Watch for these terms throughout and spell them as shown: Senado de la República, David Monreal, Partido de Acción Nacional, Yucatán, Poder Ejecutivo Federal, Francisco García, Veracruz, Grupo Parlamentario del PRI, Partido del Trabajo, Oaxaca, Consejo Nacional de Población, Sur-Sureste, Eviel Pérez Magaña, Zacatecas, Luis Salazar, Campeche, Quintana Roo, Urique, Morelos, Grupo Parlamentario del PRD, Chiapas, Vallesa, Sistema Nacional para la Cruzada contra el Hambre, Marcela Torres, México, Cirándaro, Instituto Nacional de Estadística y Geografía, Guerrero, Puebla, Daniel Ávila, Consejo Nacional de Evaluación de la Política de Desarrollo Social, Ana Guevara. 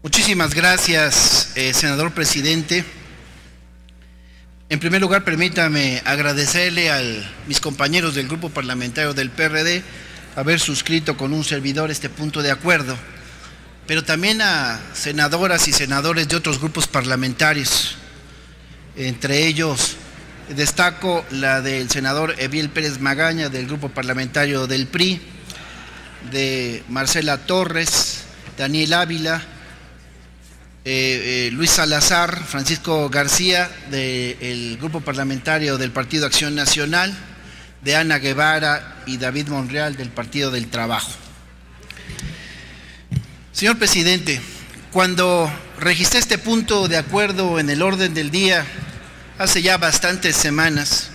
Muchísimas gracias, senador presidente. En primer lugar, permítame agradecerle a mis compañeros del Grupo Parlamentario del PRD haber suscrito con un servidor este punto de acuerdo, pero también a senadoras y senadores de otros grupos parlamentarios. Entre ellos, destaco la del senador Eviel Pérez Magaña, del Grupo Parlamentario del PRI, de Marcela Torres, Daniel Ávila, Luis Salazar, Francisco García, del Grupo Parlamentario del Partido de Acción Nacional, de Ana Guevara y David Monreal, del Partido del Trabajo. Señor presidente, cuando registré este punto de acuerdo en el orden del día hace ya bastantes semanas,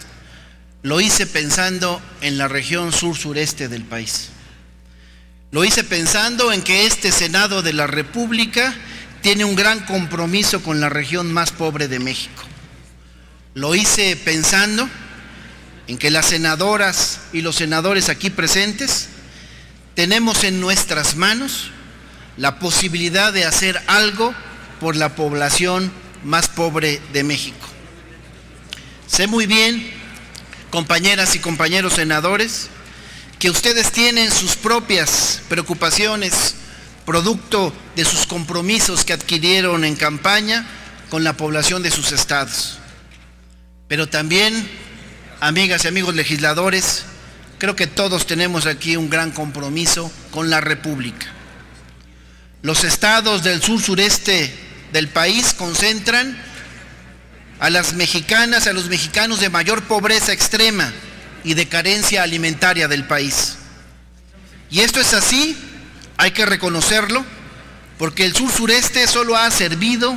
lo hice pensando en la región sur-sureste del país. Lo hice pensando en que este Senado de la República tiene un gran compromiso con la región más pobre de México. Lo hice pensando en que las senadoras y los senadores aquí presentes tenemos en nuestras manos la posibilidad de hacer algo por la población más pobre de México. Sé muy bien, compañeras y compañeros senadores, que ustedes tienen sus propias preocupaciones producto de sus compromisos que adquirieron en campaña con la población de sus estados. Pero también, amigas y amigos legisladores, creo que todos tenemos aquí un gran compromiso con la República. Los estados del sur-sureste del país concentran a las mexicanas, a los mexicanos de mayor pobreza extrema y de carencia alimentaria del país. Y esto es así. Hay que reconocerlo, porque el sur-sureste solo ha servido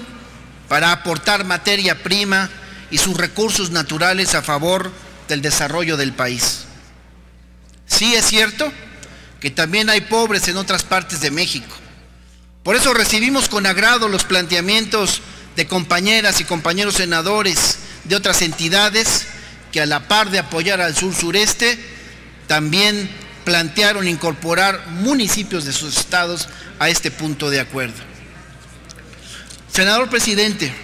para aportar materia prima y sus recursos naturales a favor del desarrollo del país. Sí es cierto que también hay pobres en otras partes de México. Por eso recibimos con agrado los planteamientos de compañeras y compañeros senadores de otras entidades que, a la par de apoyar al sur-sureste, también plantearon incorporar municipios de sus estados a este punto de acuerdo. Senador presidente,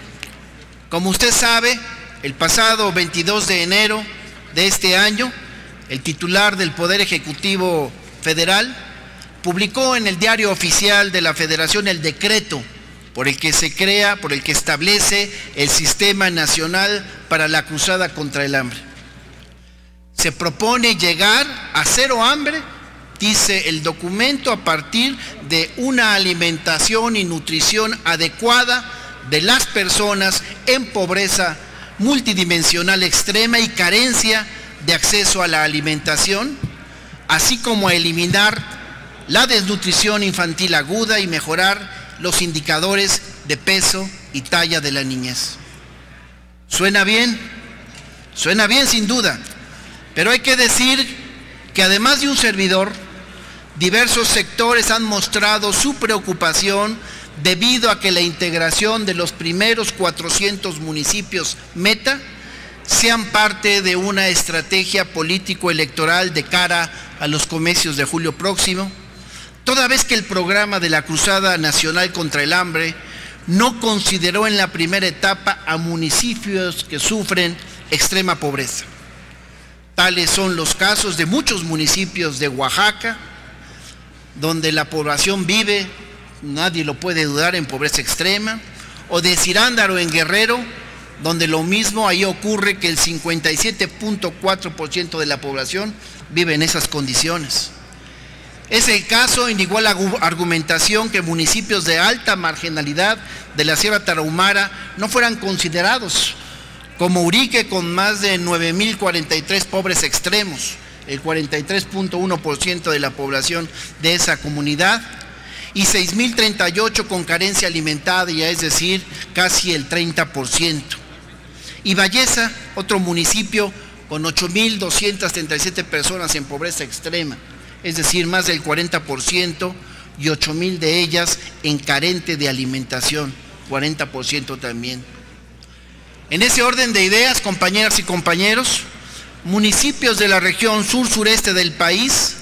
como usted sabe, el pasado 22 de enero de este año, el titular del Poder Ejecutivo Federal publicó en el Diario Oficial de la Federación el decreto por el que se crea, por el que establece el Sistema Nacional para la Cruzada contra el Hambre. Se propone llegar a cero hambre, dice el documento, a partir de una alimentación y nutrición adecuada de las personas en pobreza multidimensional extrema y carencia de acceso a la alimentación, así como a eliminar la desnutrición infantil aguda y mejorar los indicadores de peso y talla de la niñez. Suena bien sin duda. Pero hay que decir que, además de un servidor, diversos sectores han mostrado su preocupación debido a que la integración de los primeros 400 municipios meta sean parte de una estrategia político-electoral de cara a los comicios de julio próximo, toda vez que el programa de la Cruzada Nacional contra el Hambre no consideró en la primera etapa a municipios que sufren extrema pobreza. Tales son los casos de muchos municipios de Oaxaca, donde la población vive, nadie lo puede dudar, en pobreza extrema, o de Cirándaro en Guerrero, donde lo mismo ahí ocurre, que el 57.4% de la población vive en esas condiciones. Es el caso, en igual argumentación, que municipios de alta marginalidad de la Sierra Tarahumara no fueran considerados, como Urique, con más de 9.043 pobres extremos, el 43.1% de la población de esa comunidad, y 6.038 con carencia alimentaria, es decir, casi el 30%. Y Vallesa, otro municipio con 8.237 personas en pobreza extrema, es decir, más del 40%, y 8.000 de ellas en carente de alimentación, 40% también. En ese orden de ideas, compañeras y compañeros, municipios de la región sur-sureste del país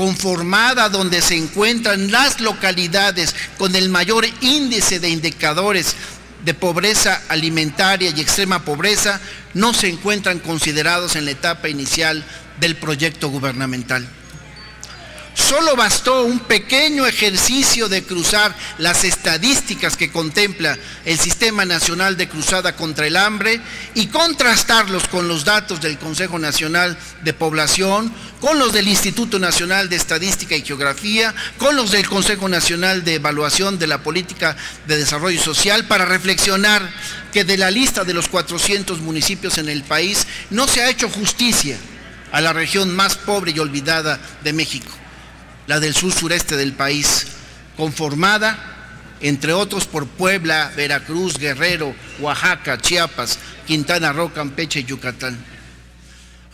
conformada donde se encuentran las localidades con el mayor índice de indicadores de pobreza alimentaria y extrema pobreza, no se encuentran considerados en la etapa inicial del proyecto gubernamental. Solo bastó un pequeño ejercicio de cruzar las estadísticas que contempla el Sistema Nacional de Cruzada contra el Hambre y contrastarlos con los datos del Consejo Nacional de Población, con los del Instituto Nacional de Estadística y Geografía, con los del Consejo Nacional de Evaluación de la Política de Desarrollo Social, para reflexionar que de la lista de los 400 municipios en el país no se ha hecho justicia a la región más pobre y olvidada de México, la del sur-sureste del país, conformada, entre otros, por Puebla, Veracruz, Guerrero, Oaxaca, Chiapas, Quintana Roo, Campeche y Yucatán.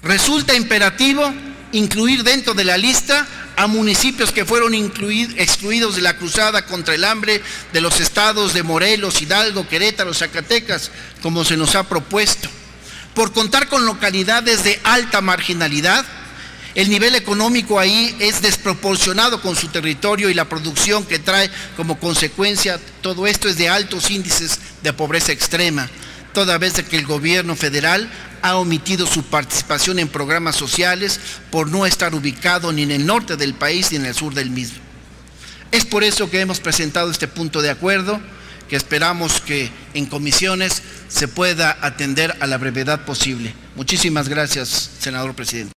Resulta imperativo incluir dentro de la lista a municipios que fueron excluidos de la cruzada contra el hambre de los estados de Morelos, Hidalgo, Querétaro, Zacatecas, como se nos ha propuesto, por contar con localidades de alta marginalidad. El nivel económico ahí es desproporcionado con su territorio y la producción que trae como consecuencia todo esto es de altos índices de pobreza extrema, toda vez que el gobierno federal ha omitido su participación en programas sociales por no estar ubicado ni en el norte del país ni en el sur del mismo. Es por eso que hemos presentado este punto de acuerdo, que esperamos que en comisiones se pueda atender a la brevedad posible. Muchísimas gracias, senador presidente.